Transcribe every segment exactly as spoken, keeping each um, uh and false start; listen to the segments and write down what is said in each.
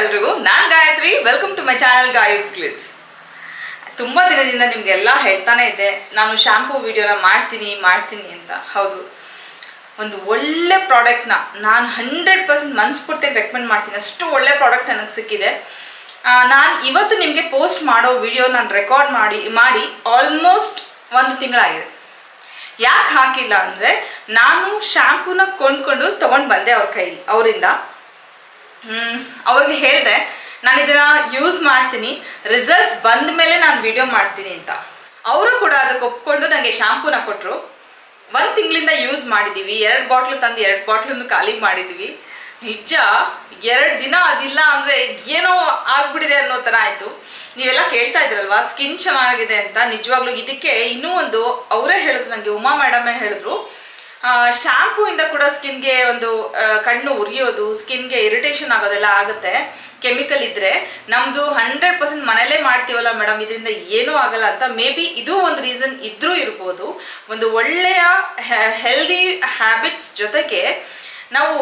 ಎಲ್ರಿಗೂ ನಾನು Gayatri welcome to my channel Gayu's Glitz. ತುಂಬ ದಿನದಿಂದ ನಿಮಗೆಲ್ಲ ಹೇಳ್ತಾನೆ ಇದ್ದೆ ನಾನು ಶಾಂಪೂ ವಿಡಿಯೋನ ಮಾಡ್ತೀನಿ ಮಾಡ್ತೀನಿ ಅಂತ. ಹೌದು, ಒಂದು ಒಳ್ಳೆ ಪ್ರಾಡಕ್ಟ್ನ ನಾನು ಹಂಡ್ರೆಡ್ ಪರ್ಸೆಂಟ್ ಮನಸ್ಫೂರ್ತಿಯಾಗಿ ರೆಕಮೆಂಡ್ ಮಾಡ್ತೀನಿ. ಅಷ್ಟು ಒಳ್ಳೆ ಪ್ರಾಡಕ್ಟ್ ನನಗೆ ಸಿಕ್ಕಿದೆ. ನಾನು ಇವತ್ತು ನಿಮಗೆ ಪೋಸ್ಟ್ ಮಾಡೋ ವಿಡಿಯೋ ನಾನು ರೆಕಾರ್ಡ್ ಮಾಡಿ ಮಾಡಿ ಆಲ್ಮೋಸ್ಟ್ ಒಂದು ತಿಂಗಳಾಗಿದೆ. ಯಾಕೆ ಹಾಕಿಲ್ಲ ಅಂದರೆ ನಾನು ಶ್ಯಾಂಪೂನ ಕೊಂಡ್ಕೊಂಡು ತೊಗೊಂಡು ಬಂದೆ ಅವ್ರ ಕೈಲಿ ಅವರಿಂದ. ಅವ್ರಿಗೆ ಹೇಳಿದೆ ನಾನು ಇದನ್ನು ಯೂಸ್ ಮಾಡ್ತೀನಿ, ರಿಸಲ್ಟ್ಸ್ ಬಂದ ಮೇಲೆ ನಾನು ವಿಡಿಯೋ ಮಾಡ್ತೀನಿ ಅಂತ. ಅವರು ಕೂಡ ಅದಕ್ಕೆ ಒಪ್ಕೊಂಡು ನನಗೆ ಶ್ಯಾಂಪೂನ ಕೊಟ್ಟರು. ಒಂದು ತಿಂಗಳಿಂದ ಯೂಸ್ ಮಾಡಿದ್ದೀವಿ. ಎರಡು ಬಾಟ್ಲು ತಂದು ಎರಡು ಬಾಟ್ಲನ್ನು ಖಾಲಿ ಮಾಡಿದ್ವಿ. ನಿಜ ಎರಡು ದಿನ ಅದಿಲ್ಲ ಅಂದರೆ ಏನೋ ಆಗ್ಬಿಟ್ಟಿದೆ ಅನ್ನೋ ಥರ ಆಯಿತು. ನೀವೆಲ್ಲ ಕೇಳ್ತಾ ಇದ್ದೀರಲ್ವಾ ಸ್ಕಿನ್ ಚೆನ್ನಾಗಿದೆ ಅಂತ. ನಿಜವಾಗ್ಲೂ ಇದಕ್ಕೆ ಇನ್ನೂ ಒಂದು ಅವರೇ ಹೇಳಿದ್ರು, ನನಗೆ ಉಮಾ ಮೇಡಮೇ ಹೇಳಿದ್ರು, ಶ್ಯಾಂಪೂಯಿಂದ ಕೂಡ ಸ್ಕಿನ್ಗೆ ಒಂದು ಕಣ್ಣು ಉರಿಯೋದು, ಸ್ಕಿನ್ಗೆ ಇರಿಟೇಷನ್ ಆಗೋದೆಲ್ಲ ಆಗುತ್ತೆ ಕೆಮಿಕಲ್ ಇದ್ದರೆ. ನಮ್ಮದು ಹಂಡ್ರೆಡ್ ಪರ್ಸೆಂಟ್ ಮನೇಲೇ ಮಾಡ್ತೀವಲ್ಲ ಮೇಡಮ್, ಇದರಿಂದ ಏನೂ ಆಗಲ್ಲ ಅಂತ. ಮೇ ಬಿ ಇದು ಒಂದು ರೀಸನ್ ಇದ್ರೂ ಇರ್ಬೋದು. ಒಂದು ಒಳ್ಳೆಯ ಹೆಲ್ದಿ ಹ್ಯಾಬಿಟ್ಸ್ ಜೊತೆಗೆ ನಾವು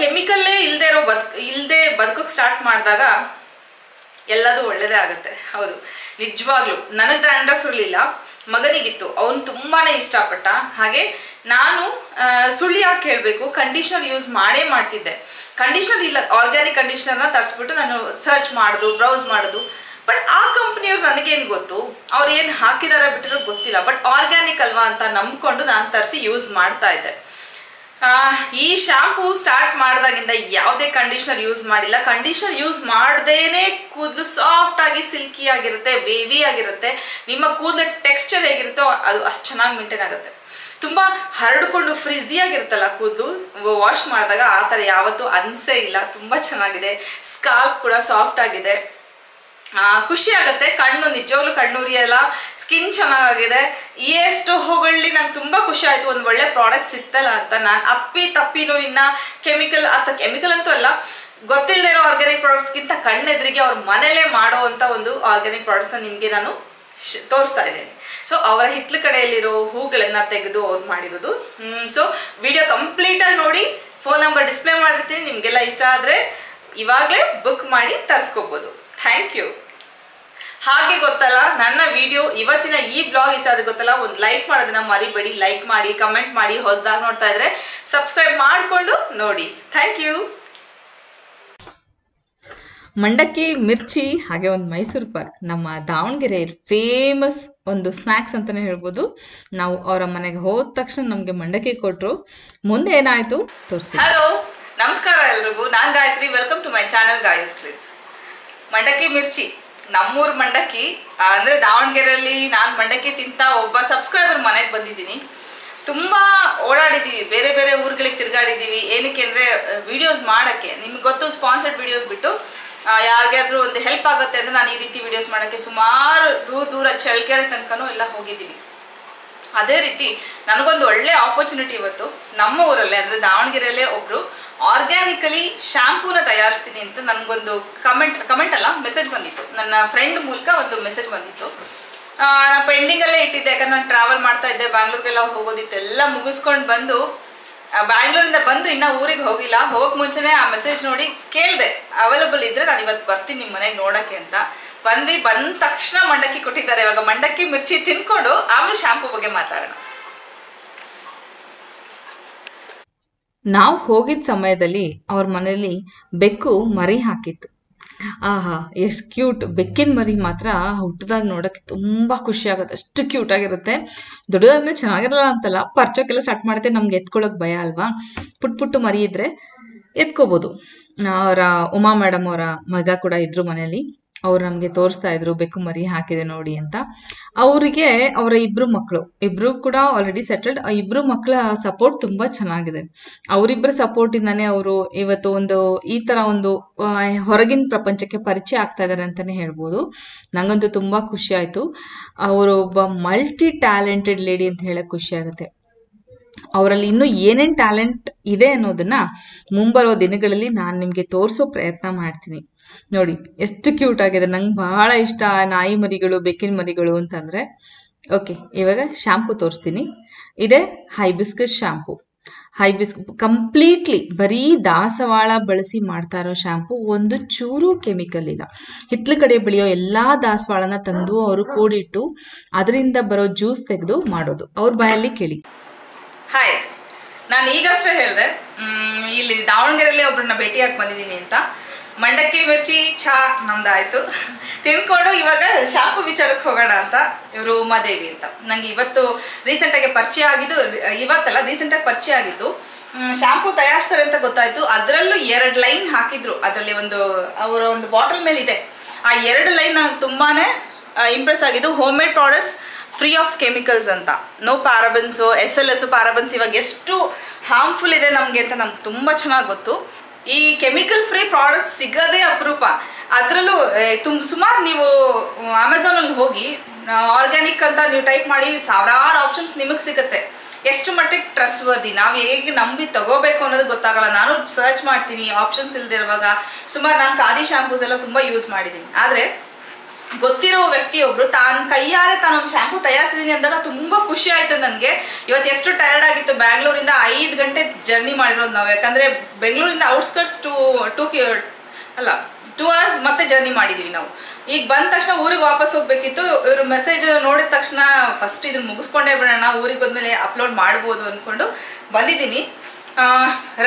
ಕೆಮಿಕಲ್ಲೇ ಇಲ್ಲದೆ ಇರೋ ಬದುಕು ಇಲ್ಲದೆ ಬದುಕೋಕ್ಕೆ ಸ್ಟಾರ್ಟ್ ಮಾಡಿದಾಗ ಎಲ್ಲದೂ ಒಳ್ಳೆಯದೇ ಆಗುತ್ತೆ. ಹೌದು, ನಿಜವಾಗ್ಲೂ ನನಗೆ ಡ್ಯಾಂಡ್ರಫ್ ಇರಲಿಲ್ಲ, ಮಗನಿಗಿತ್ತು. ಅವನು ತುಂಬಾ ಇಷ್ಟಪಟ್ಟ. ಹಾಗೆ ನಾನು ಸುಳ್ಳು ಯಾಕೆ ಹೇಳಬೇಕು, ಕಂಡೀಷ್ನರ್ ಯೂಸ್ ಮಾಡೇ ಮಾಡ್ತಿದ್ದೆ. ಕಂಡೀಷ್ನರ್ ಇಲ್ಲ, ಆರ್ಗ್ಯಾನಿಕ್ ಕಂಡೀಷ್ನರ್ನ ತರಿಸ್ಬಿಟ್ಟು ನಾನು ಸರ್ಚ್ ಮಾಡೋದು, ಬ್ರೌಸ್ ಮಾಡೋದು. ಬಟ್ ಆ ಕಂಪ್ನಿಯವ್ರು ನನಗೇನು ಗೊತ್ತು, ಅವ್ರು ಏನು ಹಾಕಿದಾರ ಬಿಟ್ಟಿರೋ ಗೊತ್ತಿಲ್ಲ. ಬಟ್ ಆರ್ಗ್ಯಾನಿಕ್ ಅಲ್ವಾ ಅಂತ ನಂಬ್ಕೊಂಡು ನಾನು ತರಿಸಿ ಯೂಸ್ ಮಾಡ್ತಾ ಇದ್ದೆ. ಈ ಶ್ಯಾಂಪೂ ಸ್ಟಾರ್ಟ್ ಮಾಡಿದಾಗಿಂದ ಯಾವುದೇ ಕಂಡೀಷ್ನರ್ ಯೂಸ್ ಮಾಡಿಲ್ಲ. ಕಂಡೀಷ್ನರ್ ಯೂಸ್ ಮಾಡ್ದೇನೆ ಕೂದಲು ಸಾಫ್ಟಾಗಿ ಸಿಲ್ಕಿ ಆಗಿರುತ್ತೆ, ವೇವಿ ಆಗಿರುತ್ತೆ. ನಿಮ್ಮ ಕೂದಲ ಟೆಕ್ಸ್ಚರ್ ಹೇಗಿರುತ್ತೋ ಅದು ಅಷ್ಟು ಚೆನ್ನಾಗಿ ಮೇಂಟೈನ್ ಆಗುತ್ತೆ. ತುಂಬ ಹರಡಿಕೊಂಡು ಫ್ರಿಝಿಯಾಗಿರುತ್ತಲ್ಲ ಕೂದಲು, ವಾಶ್ ಮಾಡಿದಾಗ ಆ ಥರ ಯಾವತ್ತೂ ಅನಿಸೇ ಇಲ್ಲ. ತುಂಬ ಚೆನ್ನಾಗಿದೆ. ಸ್ಕಾಲ್ಪ್ ಕೂಡ ಸಾಫ್ಟಾಗಿದೆ. ಖುಷಿ ಆಗುತ್ತೆ. ಕಣ್ಣು ನಿಜವಾಗ್ಲೂ ಕಣ್ಣೂರಿಯಲ್ಲ, ಸ್ಕಿನ್ ಚೆನ್ನಾಗಿದೆ. ಎಷ್ಟು ಹೊಗಳಿ ನಂಗೆ ತುಂಬ ಖುಷಿ ಆಯಿತು, ಒಂದು ಒಳ್ಳೆ ಪ್ರಾಡಕ್ಟ್ ಸಿಗ್ತಲ್ಲ ಅಂತ. ನಾನು ಅಪ್ಪಿ ತಪ್ಪಿನೂ ಇನ್ನು ಕೆಮಿಕಲ್ ಅಥವಾ ಕೆಮಿಕಲ್ ಅಂತೂ ಅಲ್ಲ, ಗೊತ್ತಿಲ್ಲದೆ ಇರೋ ಆರ್ಗ್ಯಾನಿಕ್ ಪ್ರಾಡಕ್ಟ್ಸ್ಗಿಂತ ಕಣ್ಣೆದ್ರಿಗೆ ಅವ್ರ ಮನೇಲೇ ಮಾಡೋವಂಥ ಒಂದು ಆರ್ಗ್ಯಾನಿಕ್ ಪ್ರಾಡಕ್ಟ್ಸ್ನ ನಿಮಗೆ ನಾನು ತೋರಿಸ್ತಾ ಇದ್ದೀನಿ. ಸೊ ಅವರ ಹಿತ್ತಲ ಕಡೆಯಲ್ಲಿರೋ ಹೂಗಳನ್ನು ತೆಗೆದು ಅವ್ರು ಮಾಡಿರೋದು. ಸೊ ವಿಡಿಯೋ ಕಂಪ್ಲೀಟಾಗಿ ನೋಡಿ, ಫೋನ್ ನಂಬರ್ ಡಿಸ್ಪ್ಲೇ ಮಾಡಿರ್ತೀನಿ. ನಿಮಗೆಲ್ಲ ಇಷ್ಟ ಆದರೆ ಇವಾಗಲೇ ಬುಕ್ ಮಾಡಿ ತರಿಸ್ಕೋಬೋದು. Thank you. ಹಾಗೆ ಗೊತ್ತಲ್ಲ, ನನ್ನ ವಿಡಿಯೋ ಇವತ್ತಿನ ಈ ಬ್ಲಾಗ್ ಇಷ್ಟ ಆದ್ರೆ ಗೊತ್ತಲ್ಲ, ಒಂದು ಲೈಕ್ ಮಾಡೋದನ್ನ ಮರಿಬೇಡಿ. ಲೈಕ್ ಮಾಡಿ, ಕಮೆಂಟ್ ಮಾಡಿ. ಹೊಸದಾಗಿ ನೋಡ್ತಾ ಇದ್ರೆ ಸಬ್ಸ್ಕ್ರೈಬ್ ಮಾಡಿಕೊಂಡು ನೋಡಿ. Thank you. ಮಂಡಕ್ಕಿ, ಮಿರ್ಚಿ, ಹಾಗೆ ಒಂದು ಮೈಸೂರು ಪಾಕ್ ನಮ್ಮ ದಾವಣಗೆರೆಯಲ್ಲಿ ಫೇಮಸ್ ಒಂದು ಸ್ನ್ಯಾಕ್ಸ್ ಅಂತಲೇ ಹೇಳ್ಬೋದು. ನಾವು ಅವರ ಮನೆಗೆ ಹೋದ ತಕ್ಷಣ ನಮಗೆ ಮಂಡಕ್ಕಿ ಕೊಟ್ಟರು. ಮುಂದೆ ಏನಾಯಿತು ತೋರಿಸ್ತೀನಿ. ಹಲೋ, ನಮಸ್ಕಾರ ಎಲ್ರಿಗೂ. ನಾನು Gayatri, welcome to my channel Gayu's Glitz. ಮಂಡಕ್ಕಿ ಮಿರ್ಚಿ, ನಮ್ಮೂರು ಮಂಡಕ್ಕಿ ಅಂದರೆ ದಾವಣಗೆರೆಯಲ್ಲಿ ನಾನು ಮಂಡಕ್ಕಿ ತಿಂತ ಒಬ್ಬ ಸಬ್ಸ್ಕ್ರೈಬರ್ ಮನೆಗೆ ಬಂದಿದ್ದೀನಿ. ತುಂಬ ಓಡಾಡಿದ್ದೀವಿ, ಬೇರೆ ಬೇರೆ ಊರುಗಳಿಗೆ ತಿರುಗಾಡಿದ್ದೀವಿ. ಏನಕ್ಕೆ ಅಂದರೆ ವೀಡಿಯೋಸ್ ಮಾಡೋಕ್ಕೆ. ನಿಮ್ಗೆ ಗೊತ್ತು, ಸ್ಪಾನ್ಸರ್ಡ್ ವೀಡಿಯೋಸ್ ಬಿಟ್ಟು ಯಾರಿಗಾದ್ರೂ ಒಂದು ಹೆಲ್ಪ್ ಆಗುತ್ತೆ ಅಂದರೆ ನಾನು ಈ ರೀತಿ ವೀಡಿಯೋಸ್ ಮಾಡೋಕ್ಕೆ ಸುಮಾರು ದೂರ ದೂರ ಚಳ್ಳಕೆರೆ ತನಕನೂ ಎಲ್ಲ ಹೋಗಿದ್ದೀವಿ. ಅದೇ ರೀತಿ ನನಗೊಂದು ಒಳ್ಳೆ ಆಪರ್ಚುನಿಟಿ ಇವತ್ತು ನಮ್ಮ ಊರಲ್ಲೇ ಅಂದರೆ ದಾವಣಗೆರೆಯಲ್ಲೇ ಒಬ್ಬರು ಆರ್ಗ್ಯಾನಿಕಲಿ ಶ್ಯಾಂಪೂನ ತಯಾರಿಸ್ತೀನಿ ಅಂತ ನನಗೊಂದು ಕಮೆಂಟ್ ಕಮೆಂಟ್ ಅಲ್ಲ ಮೆಸೇಜ್ ಬಂದಿತ್ತು. ನನ್ನ ಫ್ರೆಂಡ್ ಮೂಲಕ ಒಂದು ಮೆಸೇಜ್ ಬಂದಿತ್ತು. ನಾನು ಪೆಂಡಿಂಗಲ್ಲೇ ಇಟ್ಟಿದ್ದೆ, ಯಾಕಂದ್ರೆ ನಾನು ಟ್ರಾವೆಲ್ ಮಾಡ್ತಾ ಇದ್ದೆ, ಬ್ಯಾಂಗ್ಳೂರಿಗೆಲ್ಲ ಹೋಗೋದಿತ್ತು. ಎಲ್ಲ ಮುಗಿಸ್ಕೊಂಡು ಬಂದು ಬ್ಯಾಂಗ್ಳೂರಿಂದ ಬಂದು ಇನ್ನೂ ಊರಿಗೆ ಹೋಗಿಲ್ಲ. ಹೋಗೋಕೆ ಮುಂಚೆನೇ ಆ ಮೆಸೇಜ್ ನೋಡಿ ಕೇಳಿದೆ, ಅವೈಲಬಲ್ ಇದ್ದರೆ ನಾನು ಇವತ್ತು ಬರ್ತೀನಿ ನಿಮ್ಮ ಮನೆಗೆ ನೋಡೋಕ್ಕೆ ಅಂತ. ಬಂದು ಬಂದ ತಕ್ಷಣ ಮಂಡಕ್ಕಿ ಕೊಟ್ಟಿದ್ದಾರೆ. ಇವಾಗ ಮಂಡಕ್ಕಿ ಮಿರ್ಚಿ ತಿನ್ಕೊಂಡು ಆಮೇಲೆ ಶ್ಯಾಂಪೂ ಬಗ್ಗೆ ಮಾತಾಡೋಣ. ನಾವು ಹೋಗಿದ್ದ ಸಮಯದಲ್ಲಿ ಅವ್ರ ಮನೇಲಿ ಬೆಕ್ಕು ಮರಿ ಹಾಕಿತ್ತು. ಆಹಾ, ಎಷ್ಟು ಕ್ಯೂಟ್! ಬೆಕ್ಕಿನ ಮರಿ ಮಾತ್ರ ಹುಟ್ಟದಾಗ ನೋಡೋಕ್ಕೆ ತುಂಬ ಖುಷಿ ಆಗುತ್ತೆ. ಅಷ್ಟು ಕ್ಯೂಟ್ ಆಗಿರುತ್ತೆ. ದೊಡ್ಡದಾದ್ಮೇಲೆ ಚೆನ್ನಾಗಿರಲ್ಲ ಅಂತಲ್ಲ, ಪರ್ಚೋಕ್ಕೆಲ್ಲ ಸ್ಟಾರ್ಟ್ ಮಾಡುತ್ತೆ. ನಮ್ಗೆ ಎತ್ಕೊಳ್ಳೋಕೆ ಭಯ ಅಲ್ವಾ, ಪುಟ್ ಪುಟ್ಟು ಮರಿ ಇದ್ರೆ ಎತ್ಕೋಬೋದು. ಅವರ ಉಮಾ ಮೇಡಮ್ ಅವರ ಮಗ ಕೂಡ ಇದ್ರು ಮನೆಯಲ್ಲಿ. ಅವ್ರು ನಮಗೆ ತೋರಿಸ್ತಾ ಇದ್ರು, ಬೆಕ್ಕು ಮರಿ ಹಾಕಿದೆ ನೋಡಿ ಅಂತ. ಅವರಿಗೆ ಅವರ ಇಬ್ರು ಮಕ್ಕಳು, ಇಬ್ರು ಕೂಡ ಆಲ್ರೆಡಿ ಸೆಟಲ್ಡ್. ಇಬ್ರು ಮಕ್ಕಳ ಸಪೋರ್ಟ್ ತುಂಬಾ ಚೆನ್ನಾಗಿದೆ. ಅವರಿಬ್ಬರ ಸಪೋರ್ಟ್ ಇಂದಾನೆ ಅವರು ಇವತ್ತು ಒಂದು ಈ ತರ ಒಂದು ಹೊರಗಿನ ಪ್ರಪಂಚಕ್ಕೆ ಪರಿಚಯ ಆಗ್ತಾ ಇದ್ದಾರೆ ಅಂತಾನೆ ಹೇಳ್ಬೋದು. ನಂಗಂತೂ ತುಂಬಾ ಖುಷಿ ಆಯ್ತು. ಅವರು ಒಬ್ಬ ಮಲ್ಟಿ ಟ್ಯಾಲೆಂಟೆಡ್ ಲೇಡಿ ಅಂತ ಹೇಳಕ್ ಖುಷಿ ಆಗುತ್ತೆ. ಅವರಲ್ಲಿ ಇನ್ನೂ ಏನೇನ್ ಟ್ಯಾಲೆಂಟ್ ಇದೆ ಅನ್ನೋದನ್ನ ಮುಂಬರುವ ದಿನಗಳಲ್ಲಿ ನಾನು ನಿಮ್ಗೆ ತೋರಿಸೋ ಪ್ರಯತ್ನ ಮಾಡ್ತೀನಿ. ನೋಡಿ ಎಷ್ಟು ಕ್ಯೂಟ್ ಆಗಿದೆ. ನಂಗೆ ಬಹಳ ಇಷ್ಟ ನಾಯಿ ಮರಿಗಳು, ಬೆಕ್ಕಿನ ಮರಿಗಳು ಅಂತಂದ್ರೆ. ಓಕೆ, ಇವಾಗ ಶಾಂಪೂ ತೋರಿಸ್ತೀನಿ. ಇದೆ ಹೈಬಿಸ್ಕಸ್ ಶಾಂಪೂ. ಹೈಬಿಸ್ಕ್ ಕಂಪ್ಲೀಟ್ಲಿ ಬರೀ ದಾಸವಾಳ ಬಳಸಿ ಮಾಡ್ತಾ ಇರೋ ಶಾಂಪೂ ಒಂದು ಚೂರು ಕೆಮಿಕಲ್ ಇಲ್ಲ. ಹಿತ್ತಲ ಕಡೆ ಬೆಳೆಯೋ ಎಲ್ಲಾ ದಾಸವಾಳನ ತಂದು ಅವರು ಕೂಡಿಟ್ಟು ಅದರಿಂದ ಬರೋ ಜ್ಯೂಸ್ ತೆಗೆದು ಮಾಡೋದು. ಅವ್ರ ಬಾಯಲ್ಲಿ ಕೇಳಿ. ಹಾಯ್, ನಾನು ಈಗಷ್ಟೇ ಹೇಳಿದೆ ಇಲ್ಲಿ ದಾವಣಗೆರೆಯಲ್ಲಿ ಒಬ್ಬರನ್ನ ಭೇಟಿಯಾಗಿ ಬಂದಿದ್ದೀನಿ ಅಂತ. ಮಂಡಕ್ಕಿ ಮಿರ್ಚಿ ಚಾ ನಮ್ದಾಯ್ತು, ತಿನ್ಕೊಂಡು ಇವಾಗ ಶಾಂಪು ವಿಚಾರಕ್ಕೆ ಹೋಗೋಣ ಅಂತ. ಇವರು ಉಮಾದೇವಿ ಅಂತ, ನಂಗೆ ಇವತ್ತು ರೀಸೆಂಟಾಗಿ ಪರಿಚಯ ಆಗಿದ್ದು, ಇವತ್ತಲ್ಲ ರೀಸೆಂಟಾಗಿ ಪರಿಚಯ ಆಗಿದ್ದು. ಶಾಂಪು ತಯಾರಿಸ್ತಾರೆ ಅಂತ ಗೊತ್ತಾಯ್ತು. ಅದರಲ್ಲೂ ಎರಡು ಲೈನ್ ಹಾಕಿದ್ರು, ಅದರಲ್ಲಿ ಒಂದು ಅವರ ಒಂದು ಬಾಟಲ್ ಮೇಲೆ ಇದೆ. ಆ ಎರಡು ಲೈನ್ ನಾನು ತುಂಬಾ ಇಂಪ್ರೆಸ್ ಆಗಿದ್ದು. Home made products free of chemicals ಅಂತ, no parabens, S L S parabens ಇವಾಗ ಎಷ್ಟು ಹಾರ್ಮ್ಫುಲ್ ಇದೆ ನಮಗೆ ಅಂತ ನಮ್ಗೆ ತುಂಬ ಚೆನ್ನಾಗಿ ಗೊತ್ತು. ಈ ಕೆಮಿಕಲ್ ಫ್ರೀ ಪ್ರಾಡಕ್ಟ್ಸ್ ಸಿಗೋದೇ ಅಪರೂಪ. ಅದರಲ್ಲೂ ತುಂಬ ಸುಮಾರು ನೀವು ಅಮೆಝಾನಲ್ಲಿ ಹೋಗಿ ಆರ್ಗ್ಯಾನಿಕ್ ಅಂತ ನೀವು ಟೈಪ್ ಮಾಡಿ ಸಾವಿರಾರು ಆಪ್ಷನ್ಸ್ ನಿಮಗೆ ಸಿಗುತ್ತೆ. ಎಷ್ಟು ಮಟ್ಟಿಗೆ ಟ್ರಸ್ಟ್ ವರ್ದಿ, ನಾವು ಹೇಗೆ ನಂಬಿ ತಗೋಬೇಕು ಅನ್ನೋದು ಗೊತ್ತಾಗಲ್ಲ. ನಾನು ಸರ್ಚ್ ಮಾಡ್ತೀನಿ ಆಪ್ಷನ್ಸ್ ಇಲ್ದಿರುವಾಗ. ಸುಮಾರು ನಾನು ಖಾದಿ ಶ್ಯಾಂಪೂಸ್ ಎಲ್ಲ ತುಂಬ ಯೂಸ್ ಮಾಡಿದ್ದೀನಿ. ಆದರೆ ಗೊತ್ತಿರೋ ವ್ಯಕ್ತಿಯೊಬ್ಬರು ತಾನು ಕೈಯಾರೆ ತಾನೊಂದು ಶ್ಯಾಂಪು ತಯಾರಿಸಿದ್ದೀನಿ ಅಂದಾಗ ತುಂಬ ಖುಷಿ ಆಯಿತು ನನಗೆ. ಇವತ್ತು ಎಷ್ಟು ಟಯರ್ಡ್ ಆಗಿತ್ತು, ಬ್ಯಾಂಗ್ಳೂರಿಂದ ಐದು ಗಂಟೆ ಜರ್ನಿ ಮಾಡಿರೋದು ನಾವು. ಯಾಕಂದರೆ ಬೆಂಗಳೂರಿಂದ ಔಟ್ಸ್ಕರ್ಟ್ಸ್ ಟು ಟೂ ಕಿ ಅಲ್ಲ ಟೂ ಅವರ್ಸ್ ಮತ್ತೆ ಜರ್ನಿ ಮಾಡಿದ್ದೀವಿ ನಾವು. ಈಗ ಬಂದ ತಕ್ಷಣ ಊರಿಗೆ ವಾಪಸ್ ಹೋಗಬೇಕಿತ್ತು. ಇವರು ಮೆಸೇಜ್ ನೋಡಿದ ತಕ್ಷಣ ಫಸ್ಟ್ ಇದನ್ನು ಮುಗಿಸ್ಕೊಂಡೇ ಬಿಡೋಣ, ಊರಿಗೆ ಹೋದ್ಮೇಲೆ ಅಪ್ಲೋಡ್ ಮಾಡ್ಬೋದು ಅಂದ್ಕೊಂಡು ಬಂದಿದ್ದೀನಿ.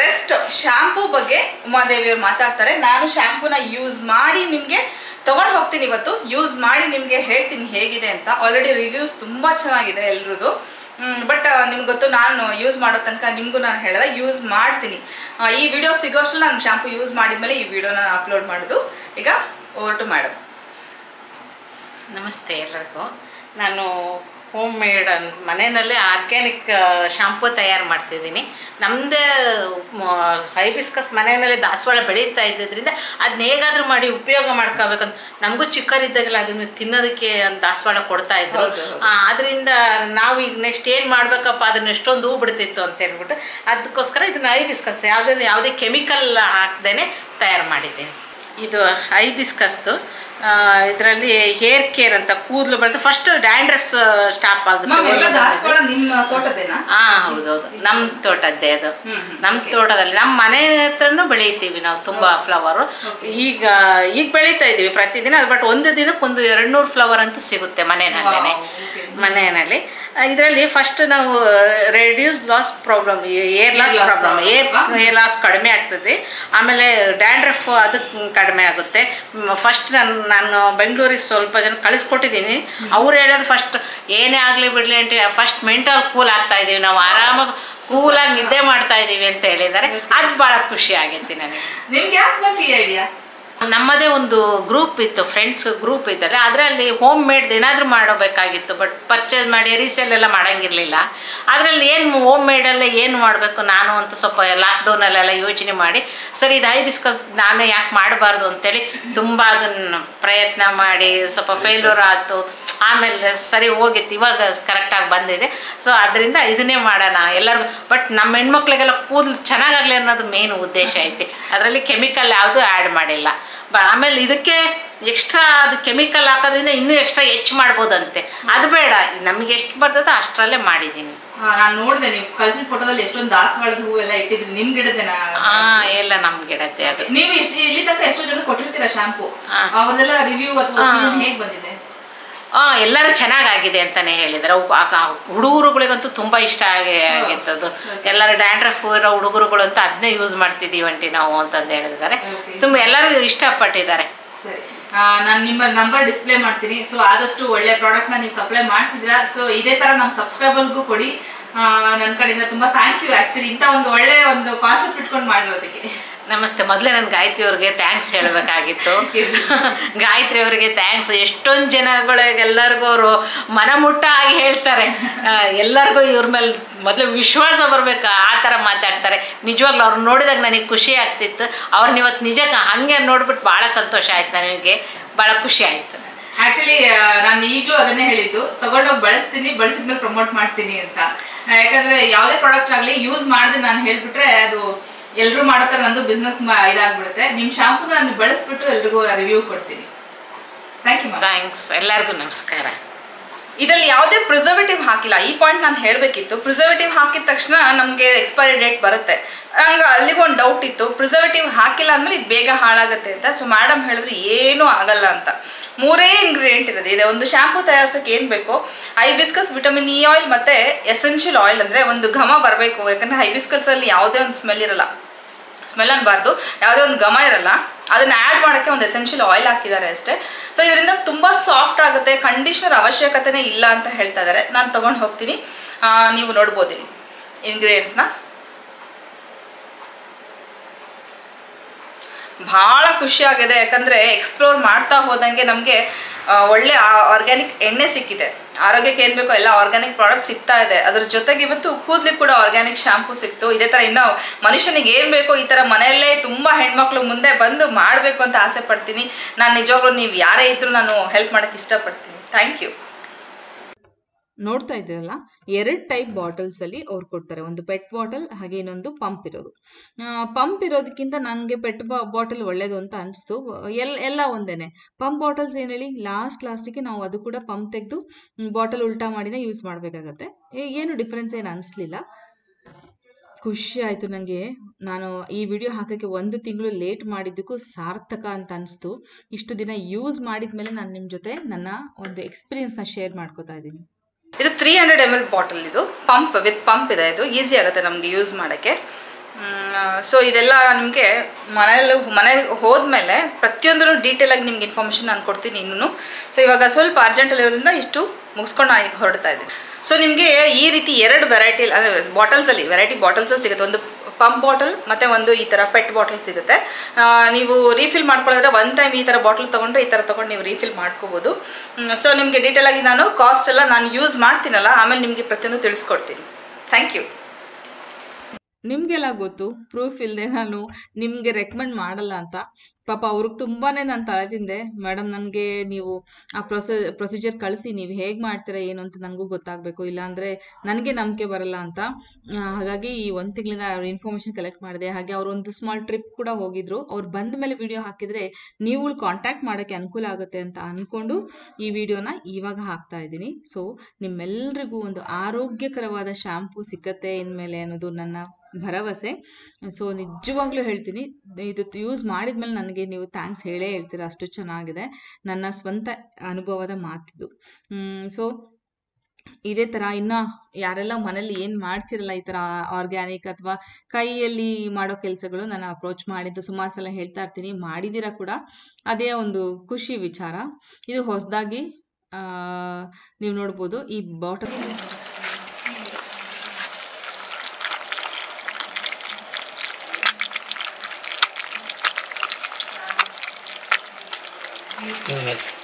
ರೆಸ್ಟ್ ಶ್ಯಾಂಪೂ ಬಗ್ಗೆ ಉಮಾದೇವಿಯವ್ರು ಮಾತಾಡ್ತಾರೆ. ನಾನು ಶ್ಯಾಂಪೂನ ಯೂಸ್ ಮಾಡಿ ನಿಮಗೆ ತೊಗೊಂಡು ಹೋಗ್ತೀನಿ, ಇವತ್ತು ಯೂಸ್ ಮಾಡಿ ನಿಮಗೆ ಹೇಳ್ತೀನಿ ಹೇಗಿದೆ ಅಂತ. ಆಲ್ರೆಡಿ ರಿವ್ಯೂಸ್ ತುಂಬ ಚೆನ್ನಾಗಿದೆ ಎಲ್ರದ್ದು. ಬಟ್ ನಿಮ್ಗೆ ಗೊತ್ತು, ನಾನು ಯೂಸ್ ಮಾಡೋ ತನಕ ನಿಮಗೂ ನಾನು ಹೇಳಿದೆ ಯೂಸ್ ಮಾಡ್ತೀನಿ. ಈ ವಿಡಿಯೋ ಸಿಗೋಷ್ಟು ನಾನು ಶ್ಯಾಂಪು ಯೂಸ್ ಮಾಡಿದ ಮೇಲೆ ಈ ವಿಡಿಯೋ ನಾನು ಅಪ್ಲೋಡ್ ಮಾಡೋದು. ಈಗ ಓವರ್ ಟು ಮೇಡಮ್. ನಮಸ್ತೆ ಎಲ್ಲರಿಗೂ. ನಾನು ಹೋಮ್ ಮೇಡ್ ಮನೆಯಲ್ಲೇ ಆರ್ಗ್ಯಾನಿಕ್ ಶ್ಯಾಂಪು ತಯಾರು ಮಾಡ್ತಿದ್ದೀನಿ. ನಮ್ಮದೇ ಹೈಬಿಸ್ಕಸ್ ಮನೆಯಲ್ಲೇ ದಾಸವಾಳ ಬೆಳೀತಾ ಇದ್ದಿದ್ದರಿಂದ ಅದನ್ನ ಹೇಗಾದರೂ ಮಾಡಿ ಉಪಯೋಗ ಮಾಡ್ಕೋಬೇಕಂತ. ನಮಗೂ ಚಿಕ್ಕವರಿದ್ದಾಗಲೇ ಅದನ್ನು ತಿನ್ನೋದಕ್ಕೆ ಒಂದು ದಾಸವಾಳ ಕೊಡ್ತಾಯಿದ್ರು. ಅದರಿಂದ ನಾವು ಈಗ ನೆಕ್ಸ್ಟ್ ಏನು ಮಾಡಬೇಕಪ್ಪ, ಅದನ್ನು ಎಷ್ಟೊಂದು ಹೂ ಬಿಡ್ತಿತ್ತು ಅಂತ ಹೇಳ್ಬಿಟ್ಟು ಅದಕ್ಕೋಸ್ಕರ ಇದನ್ನು ಹೈಬಿಸ್ಕಸ್ ಯಾವುದೇ ಯಾವುದೇ ಕೆಮಿಕಲ್ ಹಾಕ್ದೇ ತಯಾರು ಮಾಡಿದ್ದೀನಿ. ಇದು ಹೈಬಿಸ್ಕಸ್ದು. ಇದರಲ್ಲಿ ಹೇರ್ ಕೇರ್ ಅಂತ ಕೂದಲು ಬರುತ್ತೆ. ಫಸ್ಟ್ ಡ್ಯಾಂಡ್ರಫ್ ಸ್ಟಾಪ್ ಆಗುತ್ತೆ. ಹಾಂ, ಹೌದೌದು, ನಮ್ಮ ತೋಟದ್ದೇ ಅದು. ನಮ್ಮ ತೋಟದಲ್ಲಿ ನಮ್ಮ ಮನೆ ಹತ್ರನೂ ಬೆಳೀತೀವಿ ನಾವು ತುಂಬ ಫ್ಲವರು. ಈಗ ಈಗ ಬೆಳೀತಾ ಇದ್ದೀವಿ ಪ್ರತಿದಿನ. ಬಟ್ ಒಂದು ದಿನಕ್ಕೆ ಒಂದು ಎರಡು ನೂರು ಫ್ಲವರ್ ಅಂತೂ ಸಿಗುತ್ತೆ ಮನೆಯಲ್ಲೇ ಮನೆಯಲ್ಲಿ ಇದರಲ್ಲಿ ಫಸ್ಟ್ ನಾವು reduce loss problem, hair loss problem, hair hair loss ಕಡಿಮೆ ಆಗ್ತದೆ. ಆಮೇಲೆ ಡ್ಯಾಂಡ್ರಫ್ ಅದಕ್ಕೆ ಕಡಿಮೆ ಆಗುತ್ತೆ. ಫಸ್ಟ್ ನಾನು ನಾನು ಬೆಂಗಳೂರಿಗೆ ಸ್ವಲ್ಪ ಜನ ಕಳಿಸ್ಕೊಟ್ಟಿದ್ದೀನಿ. ಅವ್ರು ಹೇಳೋದು ಫಸ್ಟ್ ಏನೇ ಆಗಲಿ ಬಿಡಲಿ ಅಂಟಿ, ಫಸ್ಟ್ ಮೆಂಟಲ್ ಕೂಲ್ ಆಗ್ತಾ ಇದ್ದೀವಿ ನಾವು, ಆರಾಮಾಗಿ ಕೂಲಾಗಿ ನಿದ್ದೆ ಮಾಡ್ತಾ ಇದ್ದೀವಿ ಅಂತ ಹೇಳಿದ್ದಾರೆ. ಅದು ಭಾಳ ಖುಷಿ ಆಗೈತಿ ನನಗೆ. ನಿಮ್ಗೆ ಯಾಕೆ ಬಂತು ಈ ಐಡಿಯಾ? ನಮ್ಮದೇ ಒಂದು ಗ್ರೂಪ್ ಇತ್ತು, ಫ್ರೆಂಡ್ಸ್ ಗ್ರೂಪ್ ಇದ್ದಲ್ಲ, ಅದರಲ್ಲಿ ಹೋಮ್ ಮೇಡ್ ಏನಾದರೂ ಮಾಡಬೇಕಾಗಿತ್ತು. ಬಟ್ ಪರ್ಚೇಸ್ ಮಾಡಿ ರೀಸೇಲ್ ಎಲ್ಲ ಮಾಡೋಂಗಿರಲಿಲ್ಲ. ಅದರಲ್ಲಿ ಏನು ಹೋಮ್ ಮೇಡಲ್ಲೇ ಏನು ಮಾಡಬೇಕು ನಾನು ಅಂತ ಸ್ವಲ್ಪ ಲಾಕ್ಡೌನಲ್ಲೆಲ್ಲ ಯೋಚನೆ ಮಾಡಿ, ಸರಿ ಇದು ಹೈಬಿಸ್ಕಸ್ ನಾನು ಯಾಕೆ ಮಾಡಬಾರ್ದು ಅಂತೇಳಿ ತುಂಬ ಅದನ್ನು ಪ್ರಯತ್ನ ಮಾಡಿ ಸ್ವಲ್ಪ ಫೇಲ್ಯೂರ್ ಆಯಿತು. ಆಮೇಲೆ ಸರಿ ಹೋಗಿತ್ತು, ಇವಾಗ ಕರೆಕ್ಟಾಗಿ ಬಂದಿದೆ. ಸೊ ಅದರಿಂದ ಇದನ್ನೇ ಮಾಡೋಣ ಎಲ್ಲರಿಗೂ. ಬಟ್ ನಮ್ಮ ಹೆಣ್ಮಕ್ಳಿಗೆಲ್ಲ ಕೂದಲು ಚೆನ್ನಾಗಾಗಲಿ ಅನ್ನೋದು ಮೇನ್ ಉದ್ದೇಶ ಐತಿ. ಅದರಲ್ಲಿ ಕೆಮಿಕಲ್ ಯಾವುದೂ ಆ್ಯಡ್ ಮಾಡಿಲ್ಲ. ಆಮೇಲೆ ಇದಕ್ಕೆ ಎಕ್ಸ್ಟ್ರಾ ಅದು ಕೆಮಿಕಲ್ ಹಾಕೋದ್ರಿಂದ ಇನ್ನೂ ಎಕ್ಸ್ಟ್ರಾ ಹೆಚ್ಚು ಮಾಡ್ಬೋದಂತೆ. ಅದು ಬೇಡ, ನಮಗೆ ಎಷ್ಟು ಬರ್ತದೋ ಅಷ್ಟರಲ್ಲೇ ಮಾಡಿದ್ದೀನಿ. ನಾನು ನೋಡಿದೆ ನೀವು ಕಳ್ಸಿದ ಫೋಟೋದಲ್ಲಿ ಎಷ್ಟೊಂದು ದಾಸವಾಳದ ಹೂ ಎಲ್ಲ ಇಟ್ಟಿದ್ರಿ. ನಿಮ್ ಗಿಡದೇನಾ? ಹಾ, ಎಲ್ಲ ನಮ್ ಗಿಡದ್ದೇ ಅದು. ನೀವು ಎಷ್ಟು ಇಲ್ಲಿ ತನಕ ಎಷ್ಟೋ ಜನ ಕೊಟ್ಟಿರ್ತೀರಾ ಶಾಂಪು, ಅವ್ರದೆಲ್ಲ ರಿವ್ಯೂ ಅಥವಾ ಹೇಗೆ ಬಂದಿದೆ? ಹಾಂ, ಎಲ್ಲರೂ ಚೆನ್ನಾಗಾಗಿದೆ ಅಂತಲೇ ಹೇಳಿದ್ದಾರೆ. ಹುಡುಗರುಗಳಿಗಂತೂ ತುಂಬ ಇಷ್ಟ ಆಗಿ ಆಗಿತ್ತದು. ಎಲ್ಲರೂ ಡ್ಯಾಂಡ್ರಫ್ ಇರೋ ಹುಡುಗರುಗಳು ಅಂತ ಅದನ್ನೇ ಯೂಸ್ ಮಾಡ್ತಿದ್ದೀವಂಟಿ ನಾವು ಅಂತಂದು ಹೇಳಿದ್ದಾರೆ. ತುಂಬ ಎಲ್ಲರಿಗೂ ಇಷ್ಟಪಟ್ಟಿದ್ದಾರೆ. ಸರಿ, ನಾನು ನಿಮ್ಮ ನಂಬರ್ ಡಿಸ್ಪ್ಲೇ ಮಾಡ್ತೀನಿ. ಸೊ ಆದಷ್ಟು ಒಳ್ಳೆ ಪ್ರಾಡಕ್ಟ್ನ ನೀವು ಸಪ್ಲೈ ಮಾಡ್ತಿದ್ದೀರಾ. ಸೊ ಇದೇ ಥರ ನಮ್ಮ ಸಬ್ಸ್ಕ್ರೈಬರ್ಸ್ಗೂ ಕೊಡಿ. ನನ್ನ ಕಡೆಯಿಂದ ತುಂಬ ಥ್ಯಾಂಕ್ ಯು ಆ್ಯಕ್ಚುಲಿ ಇಂಥ ಒಂದು ಒಳ್ಳೆಯ ಒಂದು ಕಾನ್ಸೆಪ್ಟ್ ಇಟ್ಕೊಂಡು ಮಾಡಿರೋದಕ್ಕೆ. ನಮಸ್ತೆ. ಮೊದಲೇ ನಾನು ಗಾಯತ್ರಿ ಅವ್ರಿಗೆ ಥ್ಯಾಂಕ್ಸ್ ಹೇಳಬೇಕಾಗಿತ್ತು. ಗಾಯತ್ರಿ ಅವರಿಗೆ ಥ್ಯಾಂಕ್ಸ್. ಎಷ್ಟೊಂದು ಜನಗಳಿಗೆಲ್ಲರಿಗೂ ಅವರು ಮನಮುಟ್ಟ ಆಗಿ ಹೇಳ್ತಾರೆ. ಎಲ್ಲರಿಗೂ ಇವ್ರ ಮೇಲೆ ಮೊದಲು ವಿಶ್ವಾಸ ಬರಬೇಕು, ಆ ಥರ ಮಾತಾಡ್ತಾರೆ. ನಿಜವಾಗ್ಲೂ ಅವ್ರು ನೋಡಿದಾಗ ನನಗೆ ಖುಷಿ ಆಗ್ತಿತ್ತು. ಅವ್ರನ್ನ ಇವತ್ತು ನಿಜಕ್ಕೆ ಹಾಗೆ ನೋಡ್ಬಿಟ್ಟು ಭಾಳ ಸಂತೋಷ ಆಯ್ತು ನನಗೆ, ಭಾಳ ಖುಷಿ ಆಯಿತು. ಆಕ್ಚುಲಿ ನಾನು ಈಗಲೂ ಅದನ್ನೇ ಹೇಳಿದ್ದು, ತಗೊಂಡೋಗಿ ಬಳಸ್ತೀನಿ, ಬಳಸಿದ್ಮೇಲೆ ಪ್ರಮೋಟ್ ಮಾಡ್ತೀನಿ ಅಂತ. ಯಾಕಂದರೆ ಯಾವುದೇ ಪ್ರಾಡಕ್ಟ್ ಆಗಲಿ ಯೂಸ್ ಮಾಡಿದೆ ನಾನು ಹೇಳಿಬಿಟ್ರೆ ಅದು ಎಲ್ಲರೂ ಮಾಡೋ ಥರ ನಂದು ಬಿಸ್ನೆಸ್ ಇದಾಗ್ಬಿಡುತ್ತೆ. ನಿಮ್ಮ ಶಾಂಪೂನ ನಾನು ಬಳಸ್ಬಿಟ್ಟು ಎಲ್ರಿಗೂ ರಿವ್ಯೂ ಕೊಡ್ತೀನಿ. Thank you, thanks. ಎಲ್ಲರಿಗೂ ನಮಸ್ಕಾರ. ಇದರಲ್ಲಿ ಯಾವುದೇ ಪ್ರಿಸರ್ವೇಟಿವ್ ಹಾಕಿಲ್ಲ. ಈ ಪಾಯಿಂಟ್ ನಾನು ಹೇಳಬೇಕಿತ್ತು. ಪ್ರಿಸರ್ವೇಟಿವ್ ಹಾಕಿದ ತಕ್ಷಣ ನಮಗೆ ಎಕ್ಸ್ಪೈರಿ ಡೇಟ್ ಬರುತ್ತೆ. ನಂಗೆ ಅಲ್ಲಿಗೊಂದು ಡೌಟ್ ಇತ್ತು, ಪ್ರಿಸರ್ವೇಟಿವ್ ಹಾಕಿಲ್ಲ ಅಂದಮೇಲೆ ಇದು ಬೇಗ ಹಾಳಾಗುತ್ತೆ ಅಂತ. ಸೊ ಮೇಡಮ್ ಹೇಳಿದ್ರು ಏನೂ ಆಗಲ್ಲ ಅಂತ. ಮೂರೇ ಇಂಗ್ರೀಡಿಯೆಂಟ್ ಇರೋದು ಇದೆ. ಒಂದು ಶ್ಯಾಂಪು ತಯಾರಿಸೋಕೆ ಏನು ಬೇಕೋ, ಹೈಬಿಸ್ಕಸ್, ವಿಟಮಿನ್ ಇ ಆಯಿಲ್ ಮತ್ತು ಎಸೆನ್ಷಿಯಲ್ ಆಯಿಲ್. ಅಂದರೆ ಒಂದು ಘಮ ಬರಬೇಕು, ಯಾಕಂದರೆ ಹೈಬಿಸ್ಕಸಲ್ಲಿ ಯಾವುದೇ ಒಂದು ಸ್ಮೆಲ್ ಇರಲ್ಲ, ಸ್ಮೆಲ್ ಅನ್ನಬಾರ್ದು, ಯಾವುದೇ ಒಂದು ಘಮ ಇರಲ್ಲ. ಅದನ್ನು ಆ್ಯಡ್ ಮಾಡೋಕ್ಕೆ ಒಂದು ಎಸೆನ್ಷಿಯಲ್ ಆಯಿಲ್ ಹಾಕಿದ್ದಾರೆ ಅಷ್ಟೇ. ಸೊ ಇದರಿಂದ ತುಂಬ ಸಾಫ್ಟ್ ಆಗುತ್ತೆ, ಕಂಡೀಷ್ನರ್ ಅವಶ್ಯಕತೆನೇ ಇಲ್ಲ ಅಂತ ಹೇಳ್ತಾ ಇದ್ದಾರೆ. ನಾನು ತೊಗೊಂಡು ಹೋಗ್ತೀನಿ, ನೀವು ನೋಡ್ಬೋದು ಇಂಗ್ರೀಡಿಯೆಂಟ್ಸ್ನ. ಭಾಳ ಖುಷಿಯಾಗಿದೆ, ಯಾಕಂದರೆ ಎಕ್ಸ್ಪ್ಲೋರ್ ಮಾಡ್ತಾ ಹೋದಂಗೆ ನಮಗೆ ಒಳ್ಳೆ ಆರ್ಗ್ಯಾನಿಕ್ ಎಣ್ಣೆ ಸಿಕ್ಕಿದೆ. ಆರೋಗ್ಯಕ್ಕೆ ಏನು ಬೇಕೋ ಎಲ್ಲ ಆರ್ಗ್ಯಾನಿಕ್ ಪ್ರಾಡಕ್ಟ್ ಸಿಗ್ತಾ ಇದೆ. ಅದ್ರ ಜೊತೆಗೆ ಇವತ್ತು ಕೂದಲಿಗೆ ಕೂಡ ಆರ್ಗ್ಯಾನಿಕ್ ಶಾಂಪೂ ಸಿಕ್ತು. ಇದೇ ಥರ ಇನ್ನೂ ಮನುಷ್ಯನಿಗೆ ಏನು ಬೇಕೋ ಈ ಥರ ಮನೆಯಲ್ಲೇ ತುಂಬ ಹೆಣ್ಮಕ್ಳು ಮುಂದೆ ಬಂದು ಮಾಡಬೇಕು ಅಂತ ಆಸೆ ಪಡ್ತೀನಿ. ನಾನು ನಿಜವಾಗ್ಲೂ ನೀವು ಯಾರೇ ಇದ್ರೂ ನಾನು ಹೆಲ್ಪ್ ಮಾಡೋಕ್ಕೆ ಇಷ್ಟಪಡ್ತೀನಿ. Thank you. ನೋಡ್ತಾ ಇದ್ದೀರಲ್ಲ, ಎರಡು ಟೈಪ್ ಬಾಟಲ್ಸ್ ಅಲ್ಲಿ ಅವ್ರು ಕೊಡ್ತಾರೆ. ಒಂದು ಪೆಟ್ ಬಾಟಲ್, ಹಾಗೆ ಇನ್ನೊಂದು ಪಂಪ್ ಇರೋದು. ಪಂಪ್ ಇರೋದಕ್ಕಿಂತ ನನಗೆ ಪೆಟ್ ಬಾಟಲ್ ಒಳ್ಳೇದು ಅಂತ ಅನಿಸ್ತು. ಎಲ್ ಎಲ್ಲ ಒಂದೇನೆ. ಪಂಪ್ ಬಾಟಲ್ಸ್ ಏನು ಹೇಳಿ ಲಾಸ್ಟ್ ಲಾಸ್ಟಿಗೆ ನಾವು ಅದು ಕೂಡ ಪಂಪ್ ತೆಗೆದು ಬಾಟಲ್ ಉಲ್ಟಾ ಮಾಡಿನೇ ಯೂಸ್ ಮಾಡಬೇಕಾಗತ್ತೆ. ಏನು ಡಿಫ್ರೆನ್ಸ್ ಏನು ಅನಿಸ್ಲಿಲ್ಲ. ಖುಷಿ ಆಯಿತು ನನಗೆ. ನಾನು ಈ ವಿಡಿಯೋ ಹಾಕೋಕ್ಕೆ ಒಂದು ತಿಂಗಳು ಲೇಟ್ ಮಾಡಿದ್ದಕ್ಕೂ ಸಾರ್ಥಕ ಅಂತ ಅನಿಸ್ತು. ಇಷ್ಟು ದಿನ ಯೂಸ್ ಮಾಡಿದ ಮೇಲೆ ನಾನು ನಿಮ್ಮ ಜೊತೆ ನನ್ನ ಒಂದು ಎಕ್ಸ್ಪೀರಿಯನ್ಸ್ನ ಶೇರ್ ಮಾಡ್ಕೋತಾ ಇದ್ದೀನಿ. ಇದು three hundred M L bottle. ಇದು ಪಂಪ್ ವಿತ್ ಪಂಪ್ ಇದೆ. ಇದು ಈಸಿ ಆಗುತ್ತೆ ನಮಗೆ ಯೂಸ್ ಮಾಡೋಕ್ಕೆ. ಸೊ ಇದೆಲ್ಲ ನಿಮಗೆ ಮನೇಲಿ ಮನೆಗೆ ಹೋದ್ಮೇಲೆ ಪ್ರತಿಯೊಂದೂ ಡೀಟೇಲಾಗಿ ನಿಮ್ಗೆ ಇನ್ಫಾರ್ಮೇಷನ್ ನಾನು ಕೊಡ್ತೀನಿ ಇನ್ನೂ. ಸೊ ಇವಾಗ ಸ್ವಲ್ಪ ಅರ್ಜೆಂಟಲ್ಲಿರೋದ್ರಿಂದ ಇಷ್ಟು ಮುಗಿಸ್ಕೊಂಡು ನಾನು ಈಗ ಹೊರಡ್ತಾ ಇದ್ದೀನಿ. ಸೊ ನಿಮಗೆ ಈ ರೀತಿ ಎರಡು ವೆರೈಟಿ ಅಂದರೆ ಬಾಟಲ್ಸಲ್ಲಿ ವೆರೈಟಿ ಬಾಟಲ್ಸಲ್ಲಿ ಸಿಗುತ್ತೆ. ಒಂದು ಪಂಪ್ ಬಾಟಲ್ ಮತ್ತು ಒಂದು ಈ ಥರ ಪೆಟ್ ಬಾಟಲ್ ಸಿಗುತ್ತೆ. ನೀವು ರೀಫಿಲ್ ಮಾಡ್ಕೊಳ್ಳೋದ್ರೆ ಒನ್ ಟೈಮ್ ಈ ಥರ ಬಾಟಲ್ ತೊಗೊಂಡ್ರೆ ಈ ಥರ ತೊಗೊಂಡು ನೀವು ರೀಫಿಲ್ ಮಾಡ್ಕೋಬೋದು. ಸೊ ನಿಮಗೆ ಡೀಟೇಲಾಗಿ ನಾನು ಕಾಸ್ಟ್ ಎಲ್ಲ ನಾನು ಯೂಸ್ ಮಾಡ್ತೀನಲ್ಲ, ಆಮೇಲೆ ನಿಮಗೆ ಪ್ರತಿಯೊಂದು ತಿಳಿಸ್ಕೊಡ್ತೀನಿ. Thank you. ನಿಮಗೆಲ್ಲ ಗೊತ್ತು, ಪ್ರೂಫ್ ಇಲ್ಲದೆ ನಾನು ನಿಮಗೆ ರೆಕಮೆಂಡ್ ಮಾಡಲ್ಲ ಅಂತ. ಪಾಪ ಅವ್ರಿಗೆ ತುಂಬಾ ನಾನು ತಲೆ ತಿಂದೆ. ಮೇಡಮ್ ನನಗೆ ನೀವು ಆ ಪ್ರೊಸೆ ಪ್ರೊಸೀಜರ್ ಕಳಿಸಿ, ನೀವು ಹೇಗೆ ಮಾಡ್ತೀರಾ ಏನು ಅಂತ ನನಗೂ ಗೊತ್ತಾಗಬೇಕು, ಇಲ್ಲಾಂದರೆ ನನಗೆ ನಂಬಿಕೆ ಬರಲ್ಲ ಅಂತ. ಹಾಗಾಗಿ ಈ ಒಂದು ತಿಂಗಳಿಂದ ಅವ್ರ ಇನ್ಫಾರ್ಮೇಷನ್ ಕಲೆಕ್ಟ್ ಮಾಡಿದೆ. ಹಾಗೆ ಅವರೊಂದು ಸ್ಮಾಲ್ ಟ್ರಿಪ್ ಕೂಡ ಹೋಗಿದ್ರು. ಅವ್ರು ಬಂದ ಮೇಲೆ ವಿಡಿಯೋ ಹಾಕಿದರೆ ನೀವು ಕಾಂಟ್ಯಾಕ್ಟ್ ಮಾಡೋಕ್ಕೆ ಅನುಕೂಲ ಆಗುತ್ತೆ ಅಂತ ಅಂದ್ಕೊಂಡು ಈ ವಿಡಿಯೋನ ಇವಾಗ ಹಾಕ್ತಾ ಇದ್ದೀನಿ. ಸೊ ನಿಮ್ಮೆಲ್ಲರಿಗೂ ಒಂದು ಆರೋಗ್ಯಕರವಾದ ಶ್ಯಾಂಪು ಸಿಕ್ಕತ್ತೆ ಇನ್ಮೇಲೆ ಅನ್ನೋದು ನನ್ನ ಭರವಸೆ. ಸೊ ನಿಜವಾಗ್ಲೂ ಹೇಳ್ತೀನಿ, ಇದು ಯೂಸ್ ಮಾಡಿದ್ಮೇಲೆ ನನಗೆ ನೀವು ಥ್ಯಾಂಕ್ಸ್ ಹೇಳೇ ಹೇಳ್ತೀರಾ, ಅಷ್ಟು ಚೆನ್ನಾಗಿದೆ. ನನ್ನ ಸ್ವಂತ ಅನುಭವದ ಮಾತಿದು. ಸೊ ಇದೇ ಥರ ಇನ್ನು ಯಾರೆಲ್ಲ ಮನೇಲಿ ಏನು ಮಾಡ್ತಿರಲ್ಲ ಈ ಥರ ಆರ್ಗ್ಯಾನಿಕ್ ಅಥವಾ ಕೈಯಲ್ಲಿ ಮಾಡೋ ಕೆಲಸಗಳು ನಾನು ಅಪ್ರೋಚ್ ಮಾಡಿದ್ದು ಸುಮಾರು ಸಲ ಹೇಳ್ತಾ ಇರ್ತೀನಿ, ಮಾಡಿದ್ದೀರಾ ಕೂಡ. ಅದೇ ಒಂದು ಖುಷಿ ವಿಚಾರ. ಇದು ಹೊಸದಾಗಿ ನೀವು ನೋಡ್ಬೋದು ಈ ಬಾಟಲ್. Wait a minute.